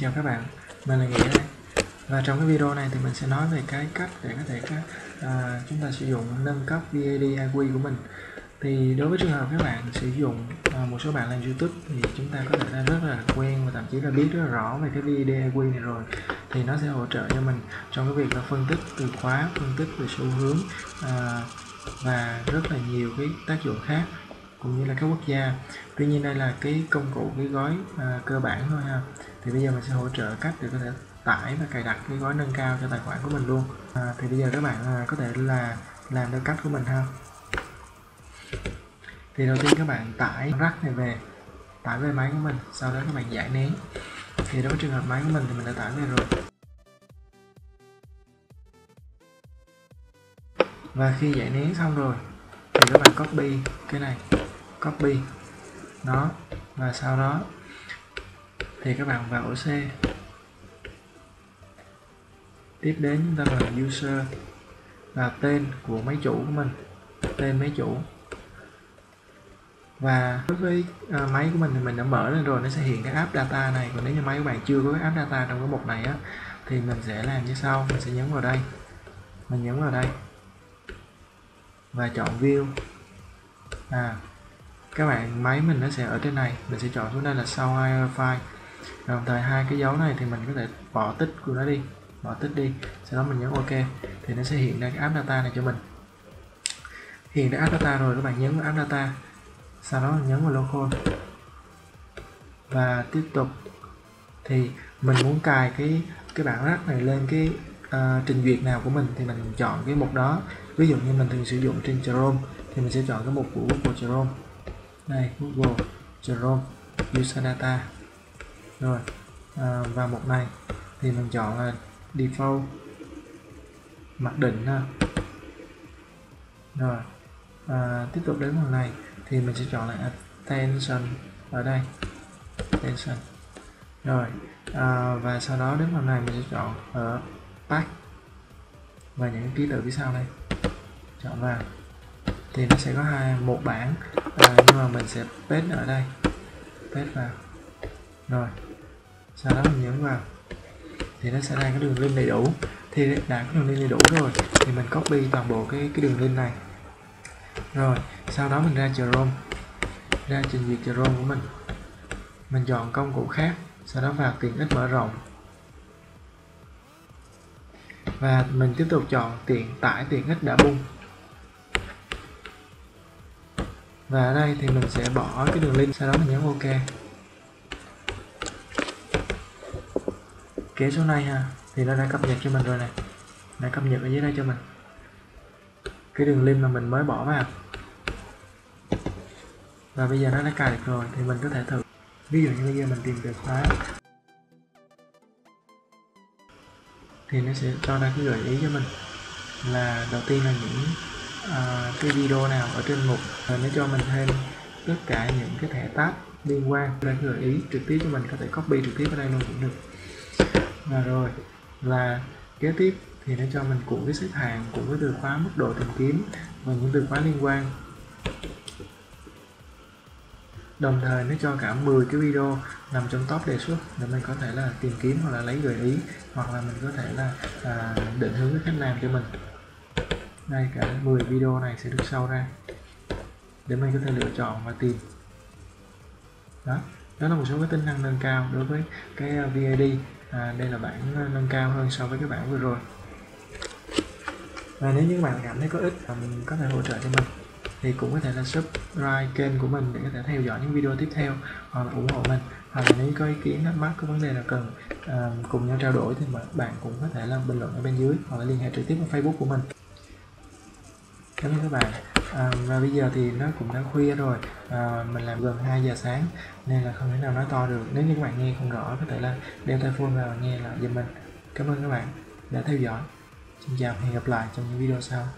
Chào các bạn, mình là Nghĩa. Và trong cái video này thì mình sẽ nói về cái cách để có thể chúng ta sử dụng nâng cấp VidIQ của mình. Thì đối với trường hợp các bạn sử dụng một số bạn làm YouTube thì chúng ta có thể đã rất là quen và thậm chí là biết rất là rõ về cái VidIQ này rồi, thì nó sẽ hỗ trợ cho mình trong cái việc là phân tích từ khóa, phân tích về xu hướng và rất là nhiều cái tác dụng khác, cũng như là các quốc gia. Tuy nhiên đây là cái công cụ, cái gói cơ bản thôi ha. Thì bây giờ mình sẽ hỗ trợ cách để có thể tải và cài đặt cái gói nâng cao cho tài khoản của mình luôn. Thì bây giờ các bạn có thể là làm theo cách của mình ha. Thì đầu tiên các bạn tải rắc này về, tải về máy của mình, sau đó các bạn giải nén. Thì đối với trường hợp máy của mình thì mình đã tải về rồi. Và khi giải nén xong rồi thì các bạn copy cái này, copy nó, và sau đó thì các bạn vào ổ C. Tiếp đến chúng ta vào user và tên của máy chủ của mình, tên máy chủ. Và đối với máy của mình thì mình đã mở lên rồi, nó sẽ hiện cái app data này. Còn nếu như máy của bạn chưa có cái app data trong cái mục này á, thì mình sẽ làm như sau. Mình sẽ nhấn vào đây, mình nhấn vào đây và chọn view. Các bạn máy mình nó sẽ ở trên này, mình sẽ chọn xuống đây là sau file. Đồng thời hai cái dấu này thì mình có thể bỏ tích của nó đi, bỏ tích đi, sau đó mình nhấn OK thì nó sẽ hiện ra cái app data này cho mình. Hiện ra app data rồi, các bạn nhấn vào app data, sau đó nhấn vào local và tiếp tục. Thì mình muốn cài cái bản rắc này lên cái trình duyệt nào của mình thì mình chọn cái mục đó. Ví dụ như mình thường sử dụng trên Chrome thì mình sẽ chọn cái mục của Google Chrome này, Google Chrome User Data rồi. Và mục này thì mình chọn là default, mặc định ha. Rồi tiếp tục đến mục này thì mình sẽ chọn là attention ở đây, attention rồi. Và sau đó đến mục này mình sẽ chọn ở pack và những ký tự phía sau đây, chọn vào thì nó sẽ có một bảng. Nhưng mà mình sẽ paste ở đây, paste vào rồi sau đó mình nhấn vào thì nó sẽ ra cái đường link đầy đủ. Thì đã có đường link đầy đủ rồi thì mình copy toàn bộ cái đường link này, rồi sau đó mình ra Chrome, ra trình duyệt Chrome của mình chọn công cụ khác, sau đó vào tiện ích mở rộng và mình tiếp tục chọn tải tiện ích đã bung. Và ở đây thì mình sẽ bỏ cái đường link, sau đó mình nhấn OK. Kế số này ha, thì nó đã cập nhật cho mình rồi nè, đã cập nhật ở dưới đây cho mình cái đường link mà mình mới bỏ vào. Và bây giờ nó đã cài được rồi thì mình có thể thử. Ví dụ như bây giờ mình tìm từ khóa thì nó sẽ cho ra cái gợi ý cho mình là đầu tiên là những cái video nào ở trên mục, rồi nó cho mình thêm tất cả những cái thẻ tab liên quan, ra cái gợi ý trực tiếp cho mình, có thể copy trực tiếp ở đây luôn cũng được. Và rồi là kế tiếp thì nó cho mình cũng cái xếp hạng, cũng cái từ khóa, mức độ tìm kiếm và những từ khóa liên quan. Đồng thời nó cho cả 10 cái video nằm trong top đề xuất để mình có thể là tìm kiếm hoặc là lấy gợi ý, hoặc là mình có thể là định hướng cái cách làm cho mình. Đây, cả 10 video này sẽ được show ra để mình có thể lựa chọn và tìm. Đó là một số cái tính năng nâng cao đối với cái VidIQ. Đây là bản nâng cao hơn so với cái bản vừa rồi. Và nếu như bạn cảm thấy có ích và mình có thể hỗ trợ cho mình thì cũng có thể là subscribe kênh của mình để có thể theo dõi những video tiếp theo, hoặc là ủng hộ mình, hoặc là nếu có ý kiến thắc mắc, có vấn đề là cần cùng nhau trao đổi thì bạn cũng có thể là bình luận ở bên dưới hoặc là liên hệ trực tiếp vào Facebook của mình. Cảm ơn các bạn. Và bây giờ thì nó cũng đã khuya rồi, mình làm gần 2 giờ sáng nên là không thể nào nói to được. Nếu như các bạn nghe không rõ có thể là đeo tai phone vào nghe lại giùm mình. Cảm ơn các bạn đã theo dõi. Xin chào và hẹn gặp lại trong những video sau.